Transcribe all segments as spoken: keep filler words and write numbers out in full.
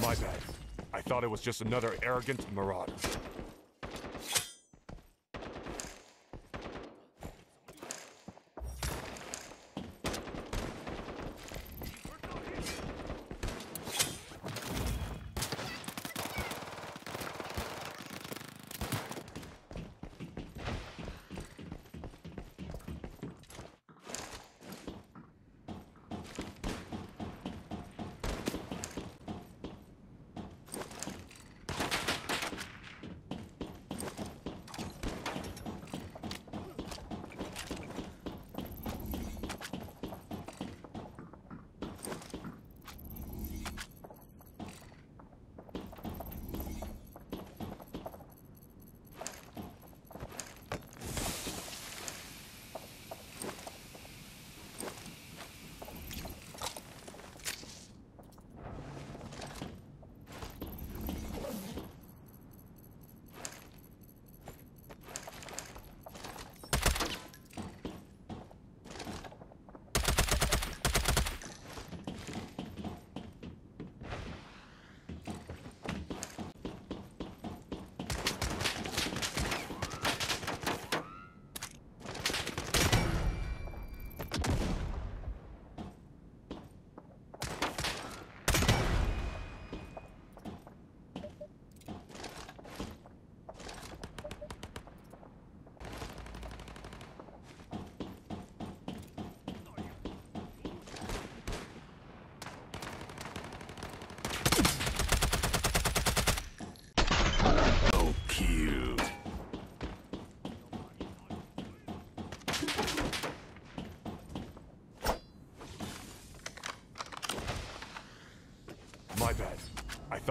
My bad. I thought it was just another arrogant marauder. My bad. I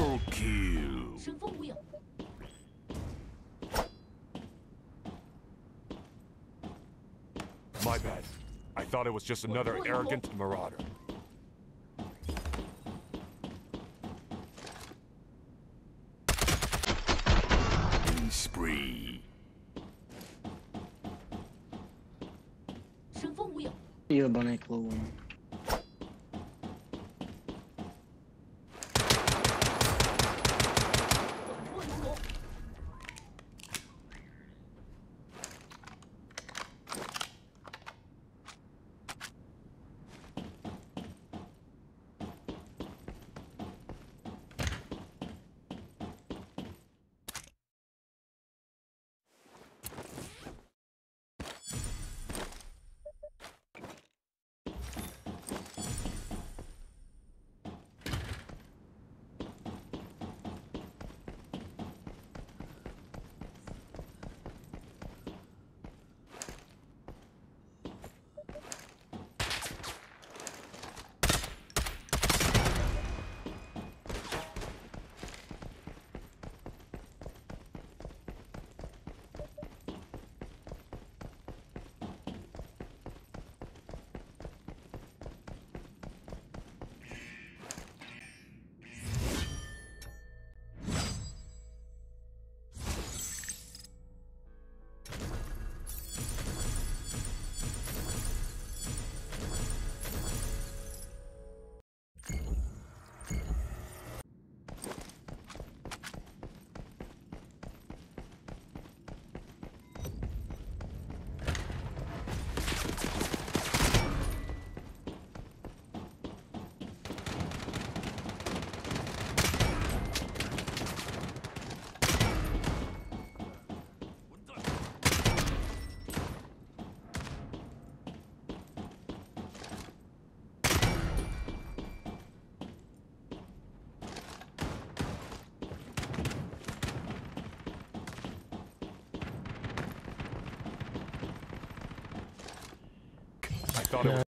Shen Feng Wu Ying. My bad. I thought it was just another arrogant marauder. In spree. Shen Feng Wu Ying. Ебаный клоун. thought it was.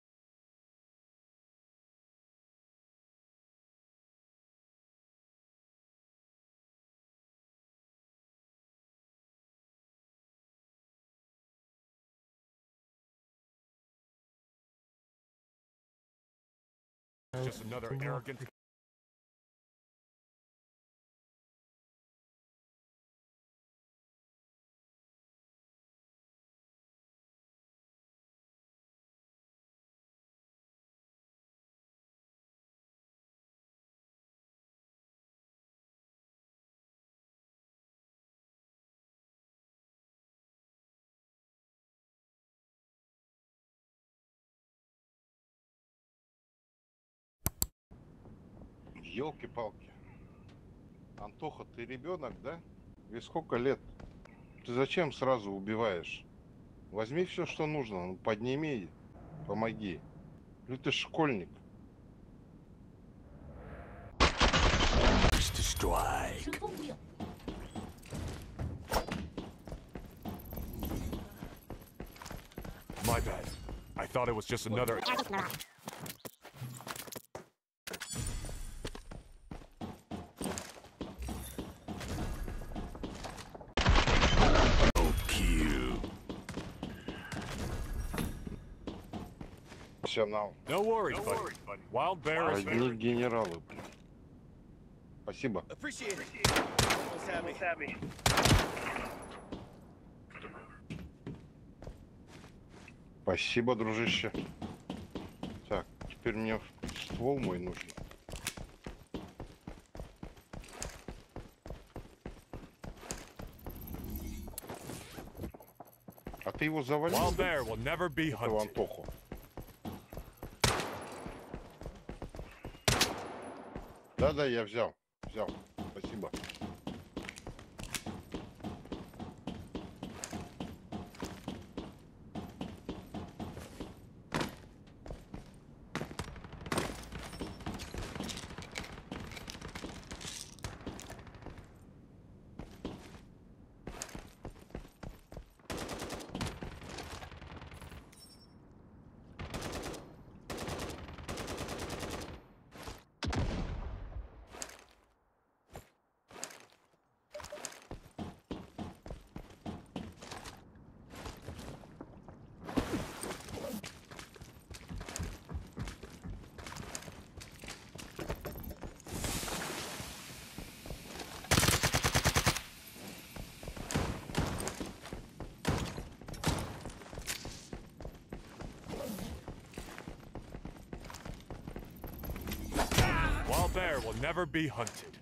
Just another arrogant. Ёлки-палки. Антоха, ты ребенок, да? И сколько лет? Ты зачем сразу убиваешь? Возьми все, что нужно, подними, помоги. Ну ты школьник. My bad. I thought it was just another... No worries, buddy. Wild Bear is very general. Спасибо. Appreciate it. Almost had me. Almost had me. Спасибо, дружище. Так, теперь мне ствол мой нужен. А ты его завалил? Wild Bear will never be hunted. Да-да, я взял. Взял. Спасибо. Bear will never be hunted.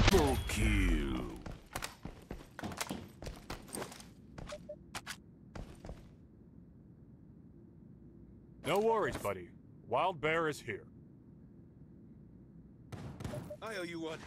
Double kill. No worries, buddy. Wild Bear is here. I owe you one.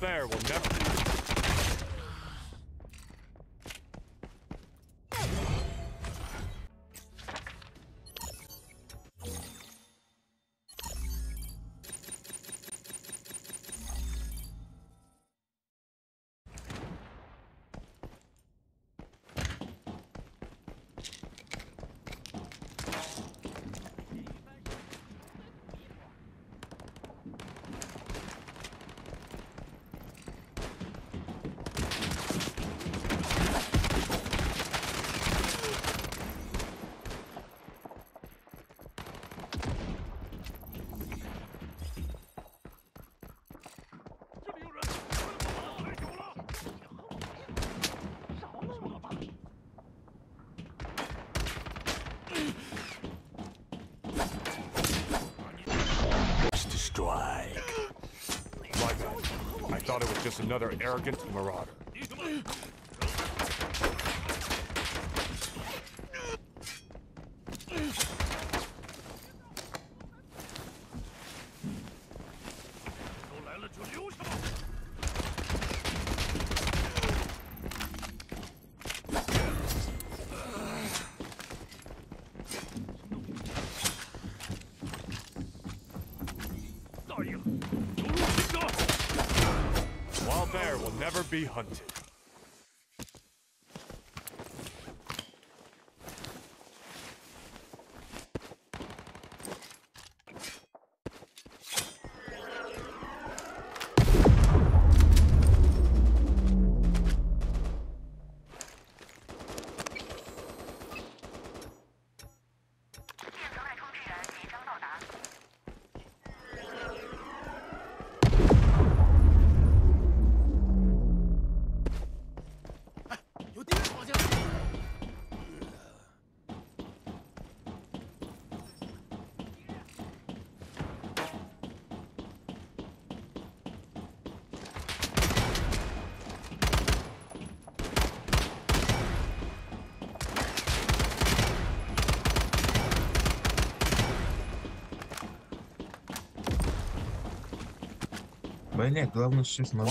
Bear will never be. To strike. My bad. I thought it was just another arrogant marauder. Wild Bear will never be hunted. Войне, главное, что сейчас могу.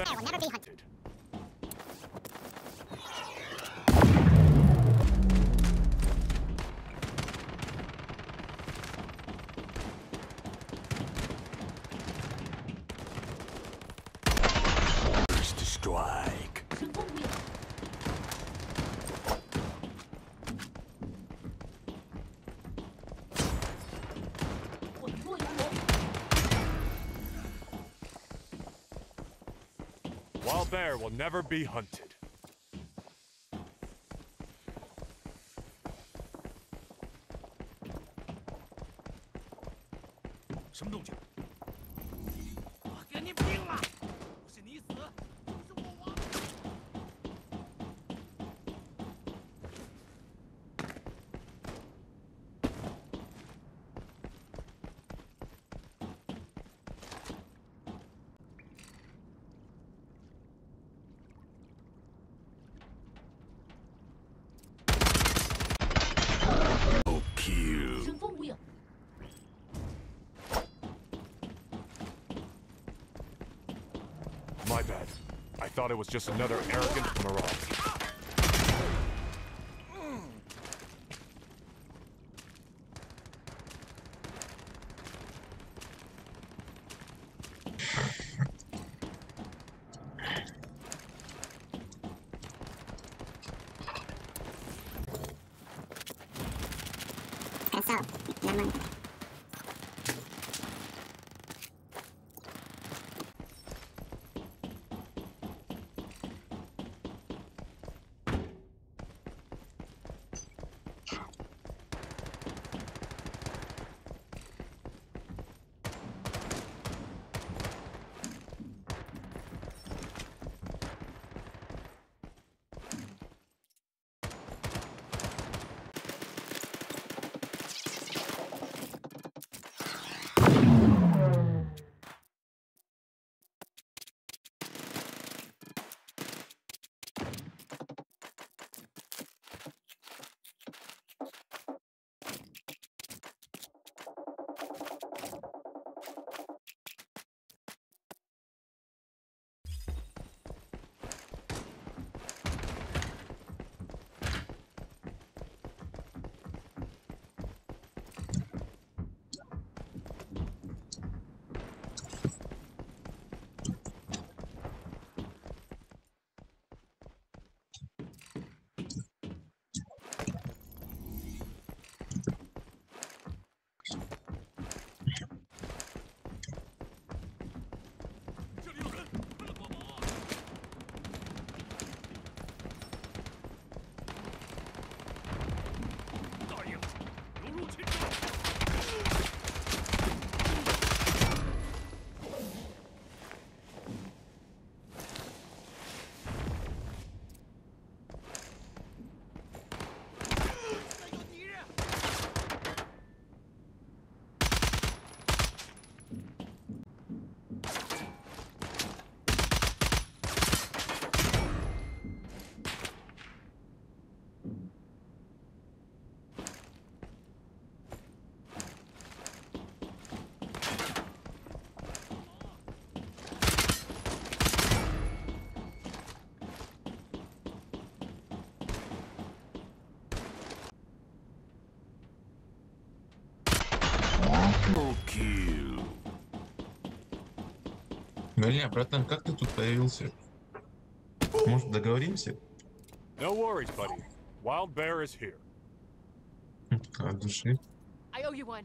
I will never be hunted. First strike. Wild Bear will never be hunted. My bad. I thought it was just another arrogant mirage. Бля, братан, как ты тут появился? Может, договоримся? No worries, buddy. Wild Bear is here. От души. I owe you one.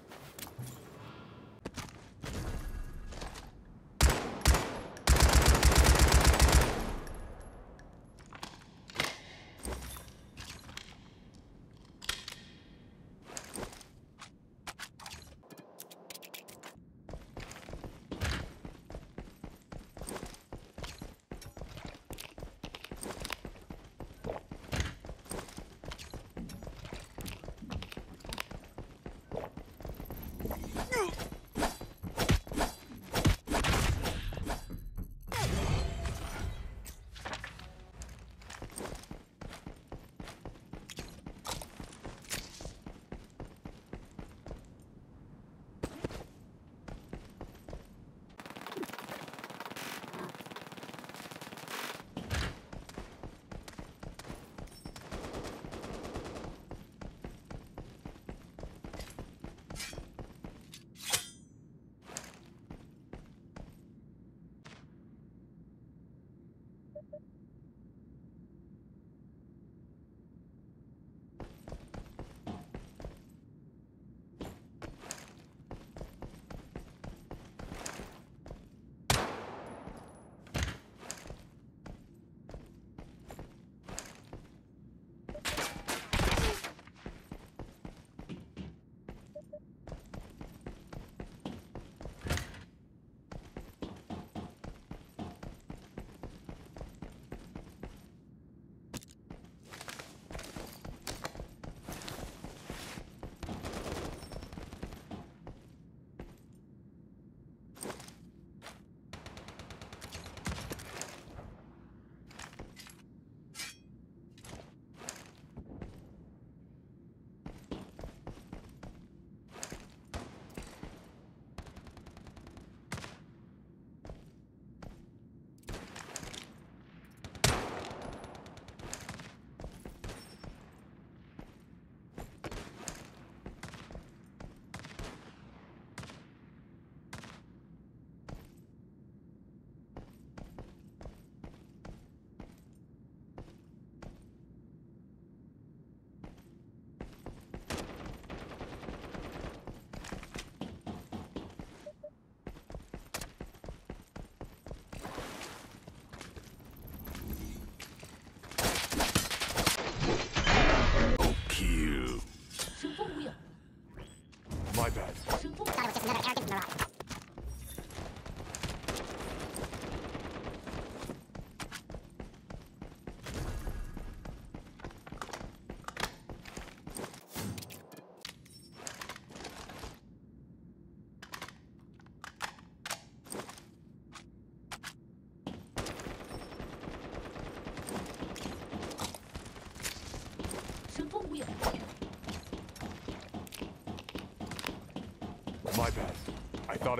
My bad. I thought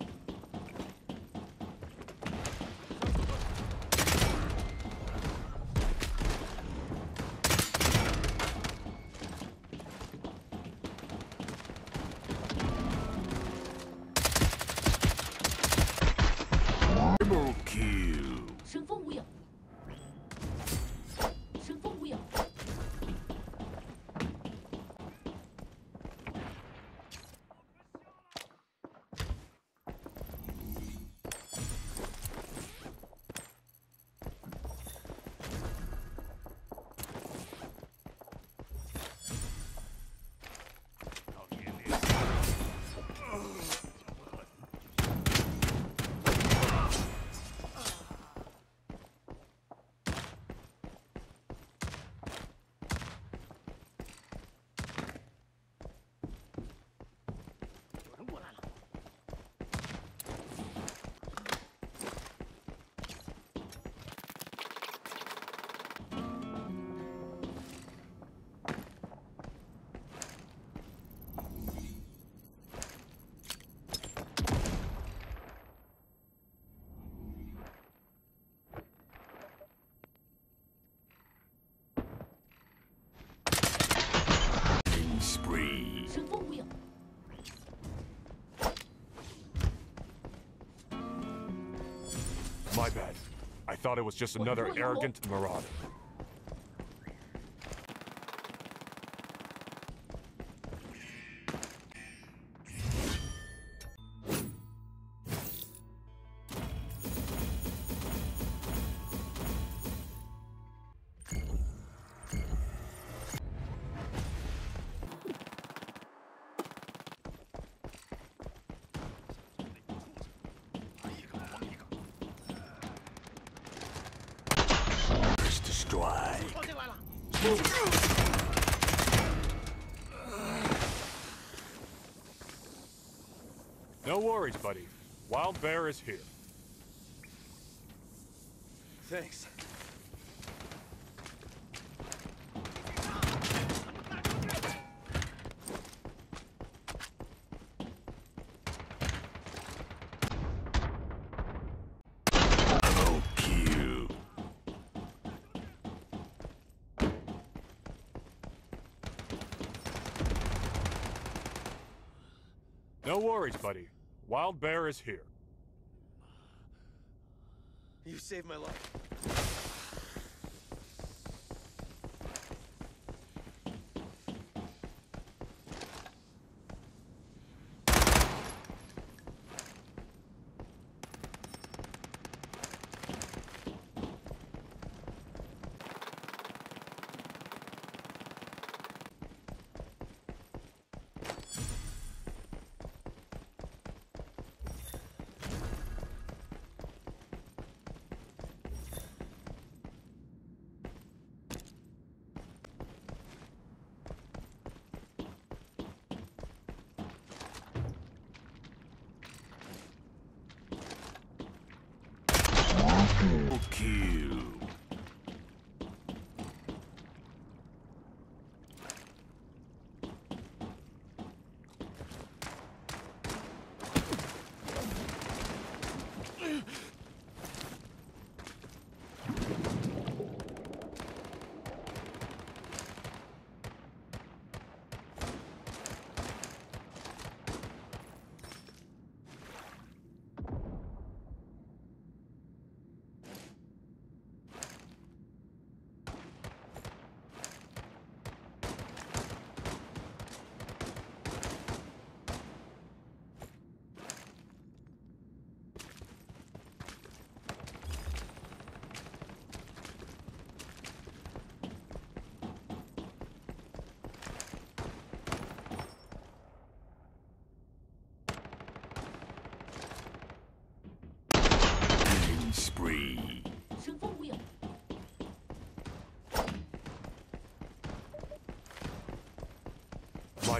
My bad. I thought it was just another arrogant marauder. No worries, buddy. Wild Bear is here. Thanks. No worries, buddy. Wild Bear is here. You saved my life. Spree. Shen Feng Wu Ying. My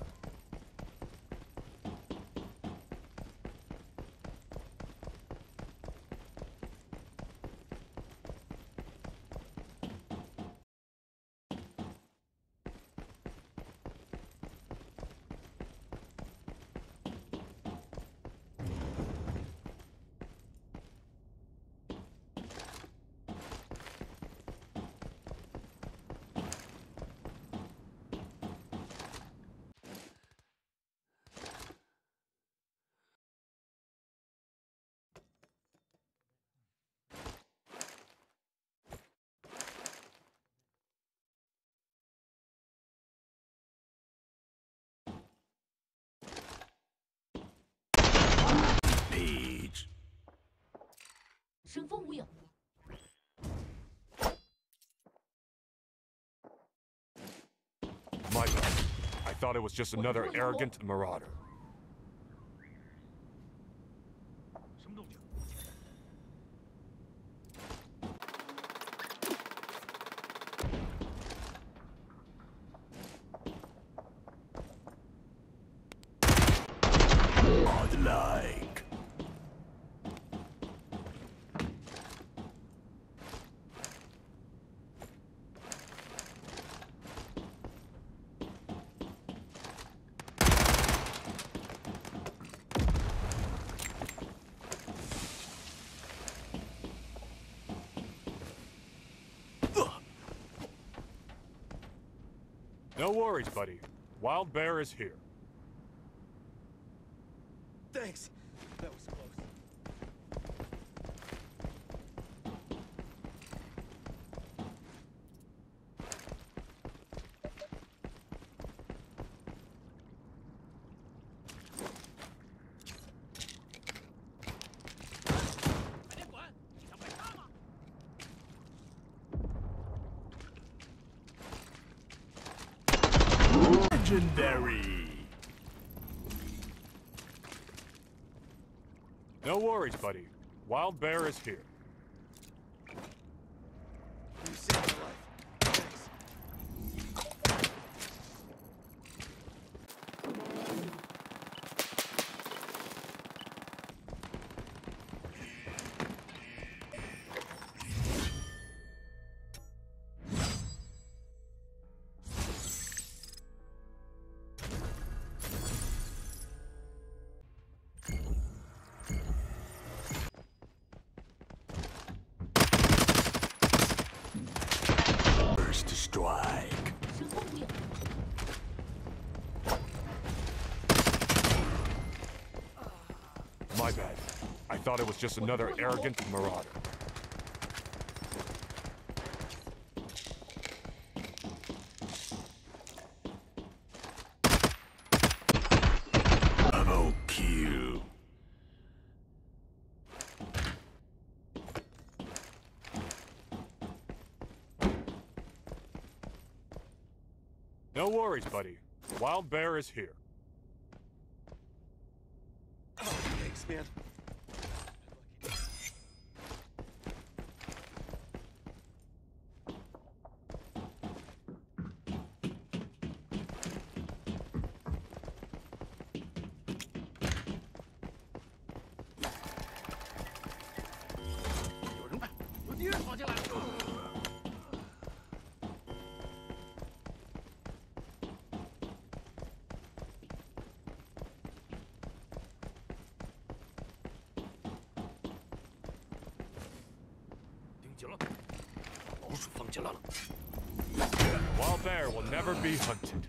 Shen Feng Wu Ying. My God, I thought it was just another arrogant marauder. No worries, buddy. Wild Bear is here. Thanks. That was legendary. No worries, buddy. Wild Bear is here. You saved my life. Strike. My bad. I thought it was just another arrogant marauder. Double kill. No worries, buddy. Wild Bear is here. Oh, thanks, man. Wild Bear will never be hunted.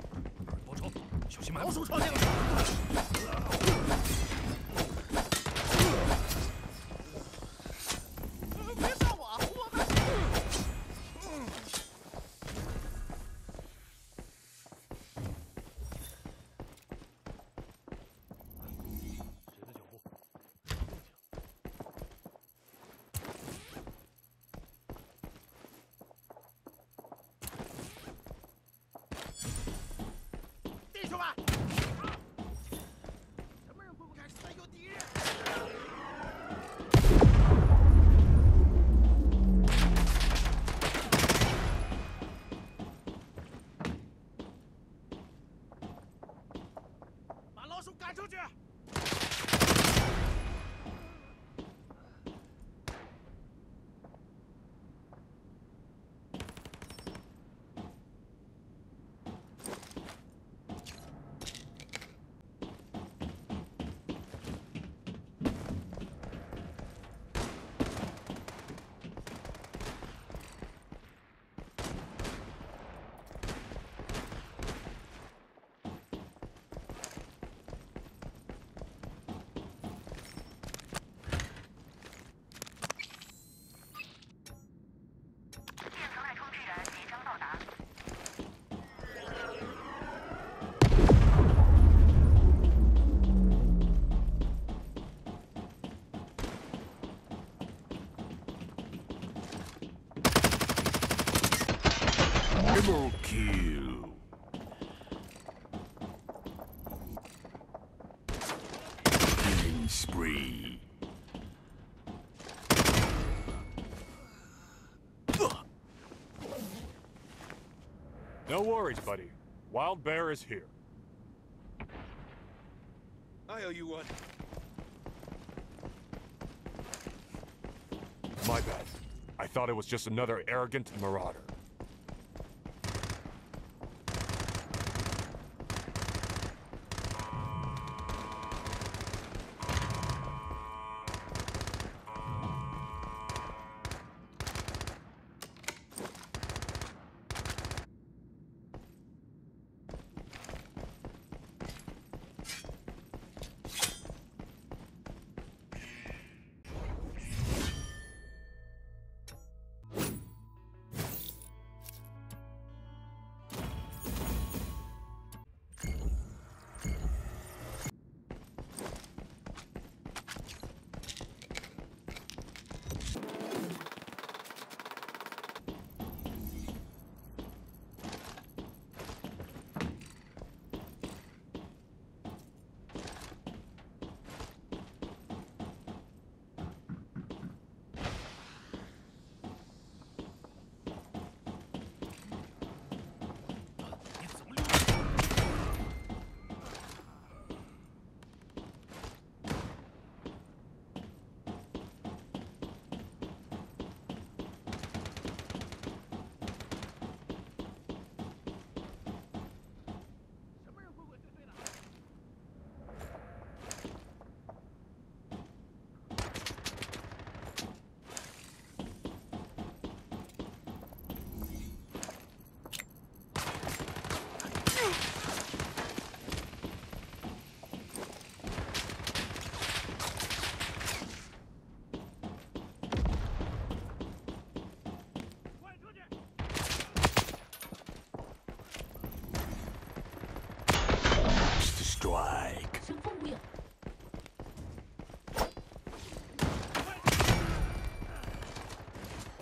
Double kill. Killing spree. No worries, buddy. Wild Bear is here. I owe you one. My bad. I thought it was just another arrogant marauder.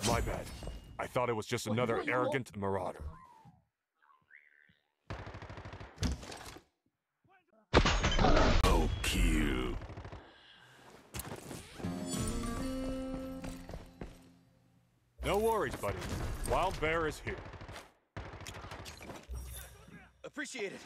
My bad. I thought it was just another arrogant marauder. Oh, cute. No worries, buddy. Wild Bear is here. Appreciate it.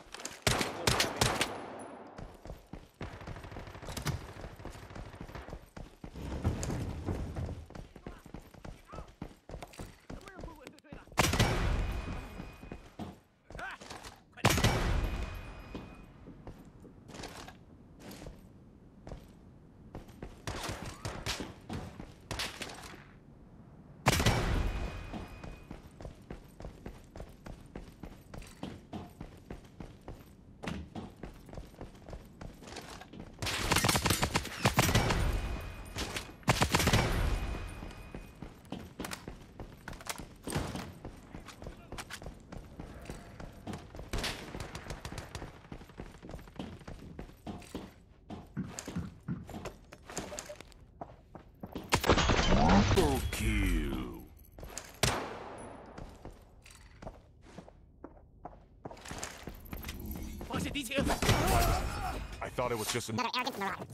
I thought it was just another arrogant marauder.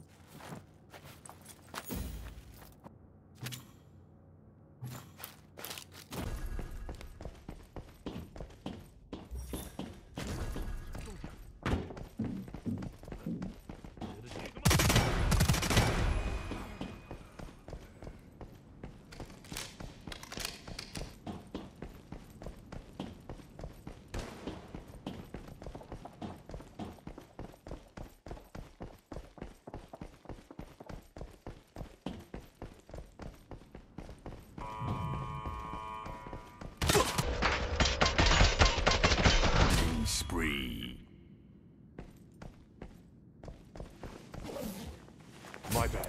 My bad.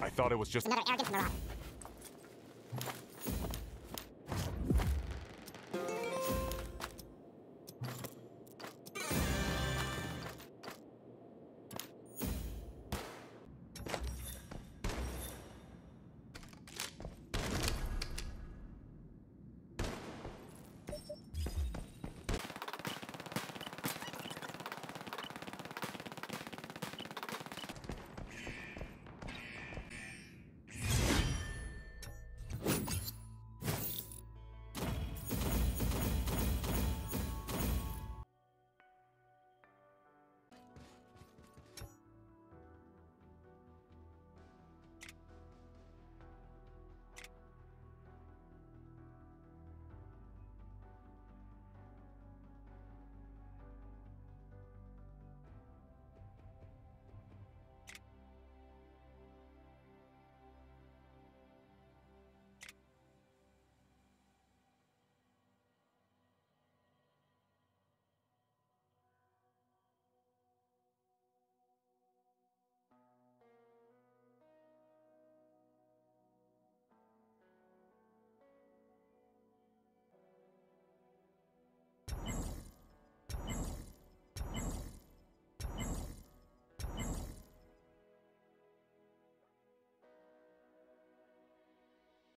I thought it was just another arrogant marauder.